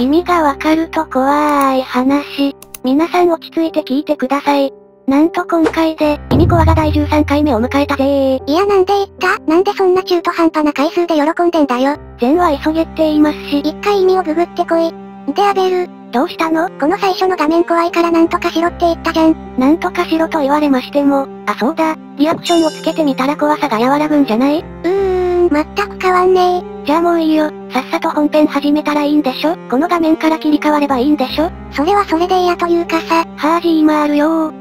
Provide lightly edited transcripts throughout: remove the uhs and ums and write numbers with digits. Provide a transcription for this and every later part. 意味がわかると怖い話。皆さん落ち着いて聞いてください。なんと今回で、意味コアが第13回目を迎えたぜー。いやなんで言った?なんでそんな中途半端な回数で喜んでんだよ。善は急げって言いますし、一回意味をググってこい。でアベル、どうしたの?この最初の画面怖いからなんとかしろって言ったじゃん。なんとかしろと言われましても、あそうだ、リアクションをつけてみたら怖さが和らぐんじゃない?全く変わんねえ。じゃあもういいよ、さっさと本編始めたらいいんでしょ。この画面から切り替わればいいんでしょ。それはそれで嫌というかさ。はーじー今あるよー。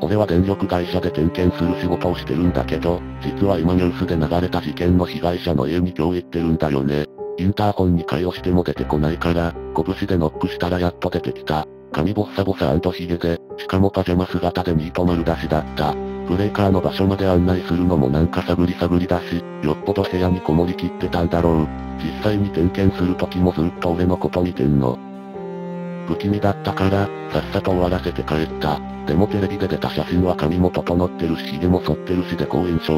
俺は電力会社で点検する仕事をしてるんだけど、実は今ニュースで流れた事件の被害者の家に今日行ってるんだよね。インターホンに会話しても出てこないから、拳でノックしたらやっと出てきた。髪ボッサボサ&ヒゲで、しかもパジャマ姿でニート丸出しだった。ブレーカーの場所まで案内するのもなんか探り探りだし、よっぽど部屋にこもりきってたんだろう。実際に点検する時もずっと俺のこと見てんの。不気味だったから、さっさと終わらせて帰った。でもテレビで出た写真は髪も整ってるし髭も剃ってるしで好印象。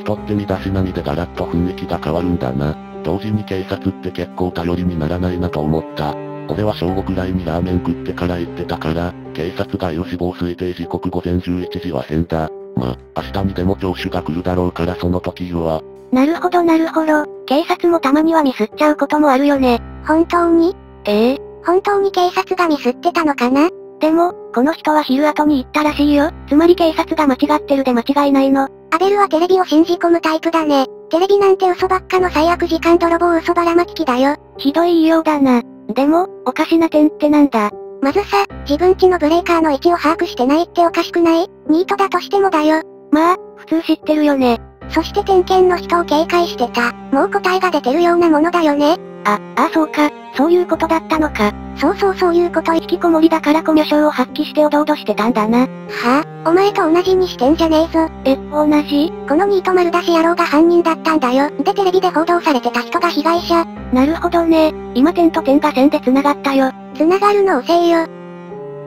人って身だしなみでガラッと雰囲気が変わるんだな。同時に警察って結構頼りにならないなと思った。俺は正午くらいにラーメン食ってから行ってたから、警察が言う死亡推定時刻午前11時は変だ。ま、明日にでも聴取が来るだろうからその時言うわ。なるほどなるほど。警察もたまにはミスっちゃうこともあるよね。本当に?ええ。本当に警察がミスってたのかな?でも、この人は昼後に行ったらしいよ。つまり警察が間違ってるで間違いないの。アベルはテレビを信じ込むタイプだね。テレビなんて嘘ばっかの最悪時間泥棒嘘ばらまき機だよ。ひどい言いようだな。でも、おかしな点ってなんだ?まずさ、自分家のブレーカーの位置を把握してないっておかしくない?ニートだとしてもだよ。まあ、普通知ってるよね。そして点検の人を警戒してた。もう答えが出てるようなものだよね。あ、そうか。そういうことだったのか。そういうこと。引きこもりだからコミュ障を発揮しておどおどしてたんだな。はぁ、お前と同じにしてんじゃねえぞ。同じ?このニート丸出し野郎が犯人だったんだよ。でテレビで報道されてた人が被害者。なるほどね。今点と点が線で繋がったよ。繋がるの遅えよ。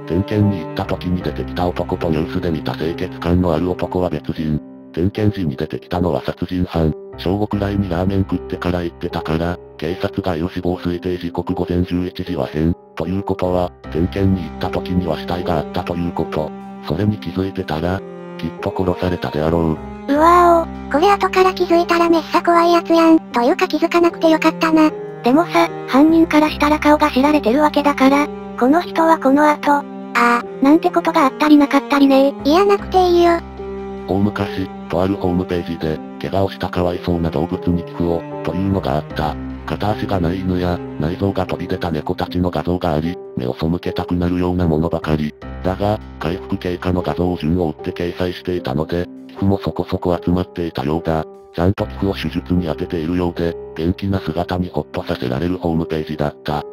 点検に行った時に出てきた男とニュースで見た清潔感のある男は別人。点検時に出てきたのは殺人犯。正午くらいにラーメン食ってから行ってたから、警察が言う死亡推定時刻午前11時は変。ということは、点検に行った時には死体があったということ。それに気づいてたら、きっと殺されたであろう。うわお。これ後から気づいたらめっさ怖いやつやん。というか気づかなくてよかったな。でもさ、犯人からしたら顔が知られてるわけだから、この人はこの後、なんてことがあったりなかったりねー。いやなくていいよ。大昔、とあるホームページで、怪我をしたかわいそうな動物に寄付を、というのがあった。片足がない犬や、内臓が飛び出た猫たちの画像があり、目を背けたくなるようなものばかり。だが、回復経過の画像を順を追って掲載していたので、寄付もそこそこ集まっていたようだ。ちゃんと寄付を手術に当てているようで、元気な姿にほっとさせられるホームページだった。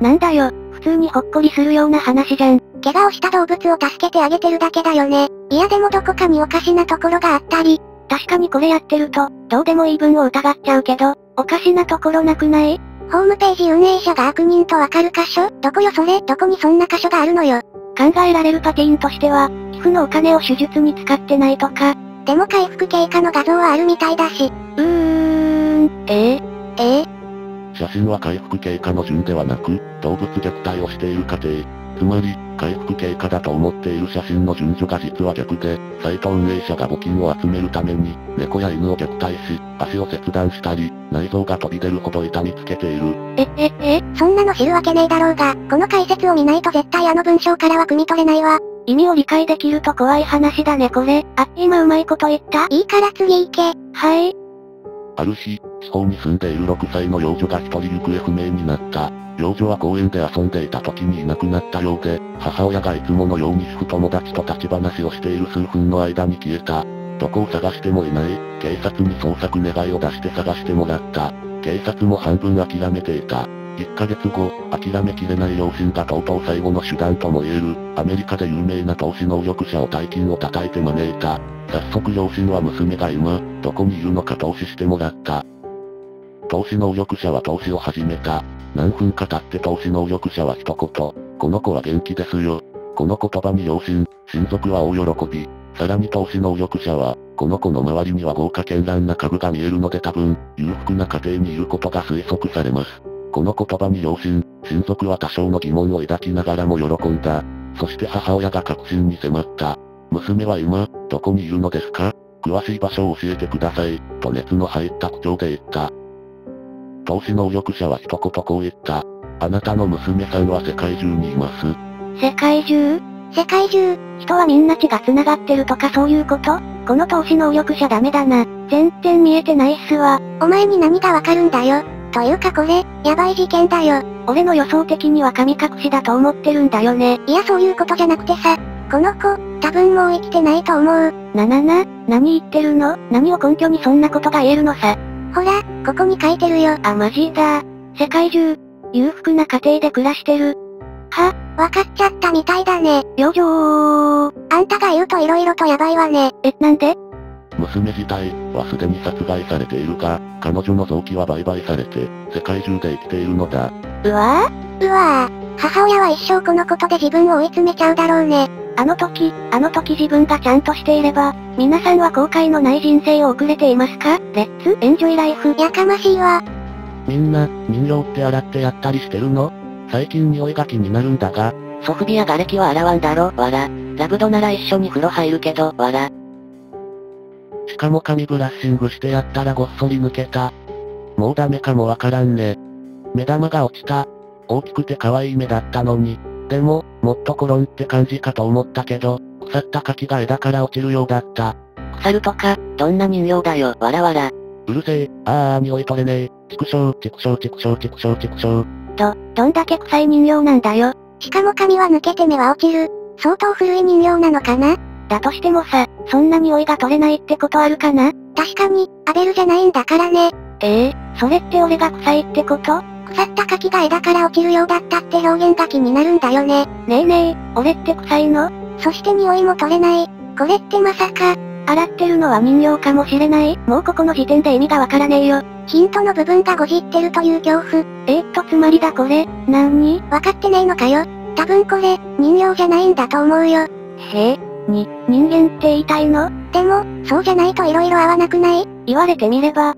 なんだよ、普通にほっこりするような話じゃん。怪我をした動物を助けてあげてるだけだよね。いやでもどこかにおかしなところがあったり。確かにこれやってると、どうでもいい分を疑っちゃうけど、おかしなところなくない?ホームページ運営者が悪人とわかる箇所?どこよそれ?どこにそんな箇所があるのよ。考えられるパティーンとしては、寄付のお金を手術に使ってないとか。でも回復経過の画像はあるみたいだし。写真は回復経過の順ではなく、動物虐待をしている過程。つまり、回復経過だと思っている写真の順序が実は逆で、サイト運営者が募金を集めるために、猫や犬を虐待し、足を切断したり、内臓が飛び出るほど痛みつけている。そんなの知るわけねえだろうが、この解説を見ないと絶対あの文章からは汲み取れないわ。意味を理解できると怖い話だねこれ。今うまいこと言った?いいから次行け。はい。ある日、地方に住んでいる6歳の幼女が一人行方不明になった。幼女は公園で遊んでいた時にいなくなったようで、母親がいつものように主婦友達と立ち話をしている数分の間に消えた。どこを探してもいない。警察に捜索願いを出して探してもらった。警察も半分諦めていた。1ヶ月後、諦めきれない両親がとうとう最後の手段とも言える、アメリカで有名な投資能力者を大金を叩いて招いた。早速両親は娘が今、どこにいるのか投資してもらった。投資能力者は投資を始めた。何分か経って投資能力者は一言、この子は元気ですよ。この言葉に両親、親族は大喜び。さらに投資能力者は、この子の周りには豪華絢爛な家具が見えるので多分、裕福な家庭にいることが推測されます。この言葉に両親、親族は多少の疑問を抱きながらも喜んだ。そして母親が確信に迫った。娘は今、どこにいるのですか？詳しい場所を教えてください、と熱の入った口調で言った。投資能力者は一言こう言った。あなたの娘さんは世界中にいます。世界中？世界中、人はみんな血が繋がってるとかそういうこと？この投資能力者ダメだな。全然見えてないっすわ。お前に何がわかるんだよ。というかこれ、やばい事件だよ。俺の予想的には神隠しだと思ってるんだよね。いやそういうことじゃなくてさ、この子、多分もう生きてないと思う。何言ってるの？何を根拠にそんなことが言えるのさ。ほら、ここに書いてるよ。あ、マジだ。世界中、裕福な家庭で暮らしてる。は、わかっちゃったみたいだね。よじょー。あんたが言うと色々とやばいわね。え、なんで？娘自体はすでに殺害されているが、彼女の臓器は売買されて、世界中で生きているのだ。うわぁ。母親は一生このことで自分を追い詰めちゃうだろうね。あの時自分がちゃんとしていれば、皆さんは後悔のない人生を送れていますか？レッツエンジョイライフ。やかましいわ。みんな、人形って洗ってやったりしてるの？最近匂いが気になるんだが。ソフビや瓦礫は洗わんだろ、わら。ラブドなら一緒に風呂入るけど、わら。しかも髪ブラッシングしてやったらごっそり抜けた。もうダメかもわからんね。目玉が落ちた。大きくて可愛い目だったのに。でも、もっとコロンって感じかと思ったけど、腐った柿が枝から落ちるようだった。腐るとか、どんな人形だよ、わらわら。うるせえ、あー匂い取れねえ。ちくしょう。どんだけ臭い人形なんだよ。しかも髪は抜けて目は落ちる。相当古い人形なのかな？だとしてもさ、そんな匂いが取れないってことあるかな？確かに、アベルじゃないんだからね。それって俺が臭いってこと？腐った柿が枝から落ちるようだったって表現が気になるんだよね。ねえ、俺って臭いの？そして匂いも取れない。これってまさか、洗ってるのは人形かもしれない。もうここの時点で意味がわからねえよ。ヒントの部分がごじってるという恐怖。つまりだこれ、なに？わかってないのかよ。多分これ、人形じゃないんだと思うよ。へえ、人間って言いたいの？でも、そうじゃないと色々合わなくない？言われてみれば。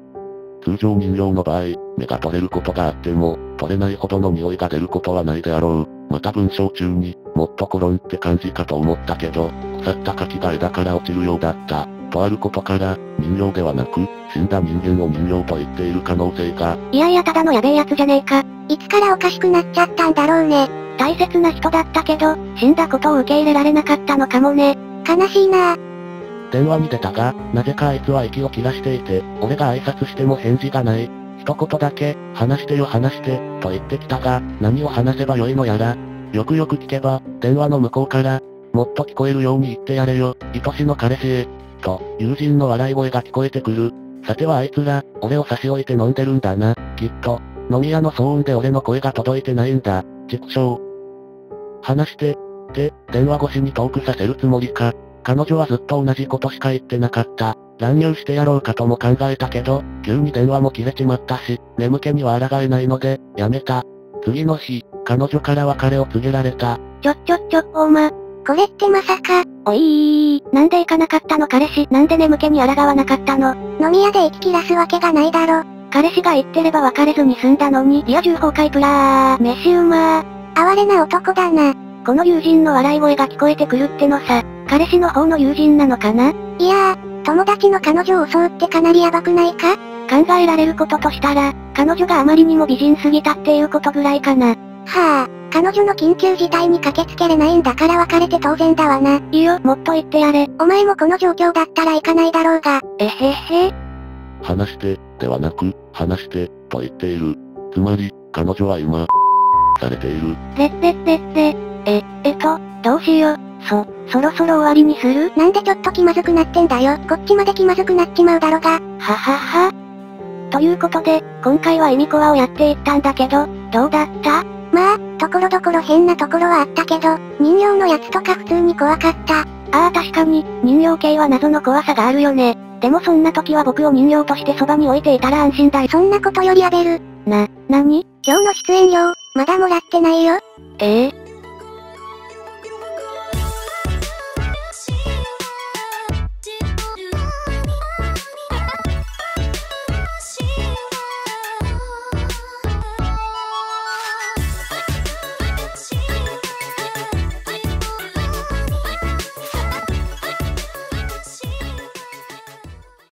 通常人形の場合、目が取れることがあっても、取れないほどの匂いが出ることはないであろう。また文章中に、もっとコロンって感じかと思ったけど、腐った柿が枝から落ちるようだった。とあることから、人形ではなく、死んだ人間を人形と言っている可能性が。いやただのやべえやつじゃねえか。いつからおかしくなっちゃったんだろうね。大切な人だったけど、死んだことを受け入れられなかったのかもね。悲しいなぁ。電話に出たが、なぜかあいつは息を切らしていて、俺が挨拶しても返事がない。一言だけ、話して、と言ってきたが、何を話せばよいのやら。よく聞けば、電話の向こうから、もっと聞こえるように言ってやれよ、愛しの彼氏へ、と、友人の笑い声が聞こえてくる。さてはあいつら、俺を差し置いて飲んでるんだな、きっと。飲み屋の騒音で俺の声が届いてないんだ、ちくしょう。話して、って、電話越しにトークさせるつもりか。彼女はずっと同じことしか言ってなかった。乱入してやろうかとも考えたけど、急に電話も切れちまったし、眠気には抗えないので、やめた。次の日、彼女から別れを告げられた。ちょ、おま。これってまさか、おいー、なんで行かなかったの彼氏？なんで眠気に抗わなかったの？飲み屋で息切らすわけがないだろ。彼氏が言ってれば別れずに済んだのに、リア充崩壊プラー、飯うまー。哀れな男だな。この友人の笑い声が聞こえてくるってのさ、彼氏の方の友人なのかな？いやー、友達の彼女を襲うってかなりヤバくないか？考えられることとしたら、彼女があまりにも美人すぎたっていうことぐらいかな。はぁ。彼女の緊急事態に駆けつけれないんだから別れて当然だわな。いいよ、もっと言ってやれ。お前もこの状況だったら行かないだろうが。えへへ。話して、ではなく、話して、と言っている。つまり、彼女は今、されている。どうしよう。そろそろ終わりにする？なんでちょっと気まずくなってんだよ。こっちまで気まずくなっちまうだろが。ははは。ということで、今回は意味コアをやっていったんだけど、どうだった？まあ、ところどころ変なところはあったけど、人形のやつとか普通に怖かった。ああ確かに、人形系は謎の怖さがあるよね。でもそんな時は僕を人形としてそばに置いていたら安心だよ。そんなことよりアベル。なに？今日の出演料、まだもらってないよ。